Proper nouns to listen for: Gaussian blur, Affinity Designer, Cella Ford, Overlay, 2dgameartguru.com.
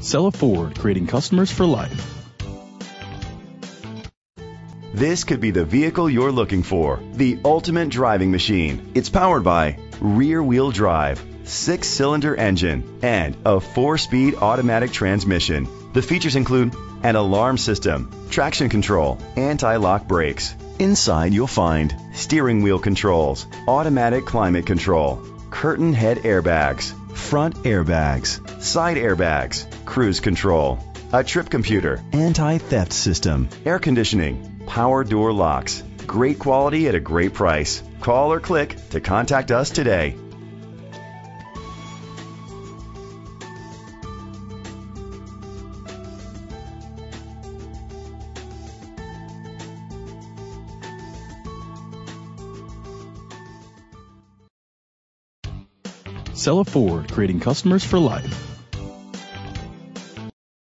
Cella Ford, creating customers for life. This could be the vehicle you're looking for, the ultimate driving machine. It's powered by rear-wheel drive, 6-cylinder engine, and a 4-speed automatic transmission. The features include an alarm system, traction control, anti-lock brakes. Inside you'll find steering wheel controls, automatic climate control, curtain head airbags, front airbags, side airbags, cruise control, a trip computer, anti-theft system, air conditioning, power door locks. Great quality at a great price. Call or click to contact us today. Cella Ford, creating customers for life.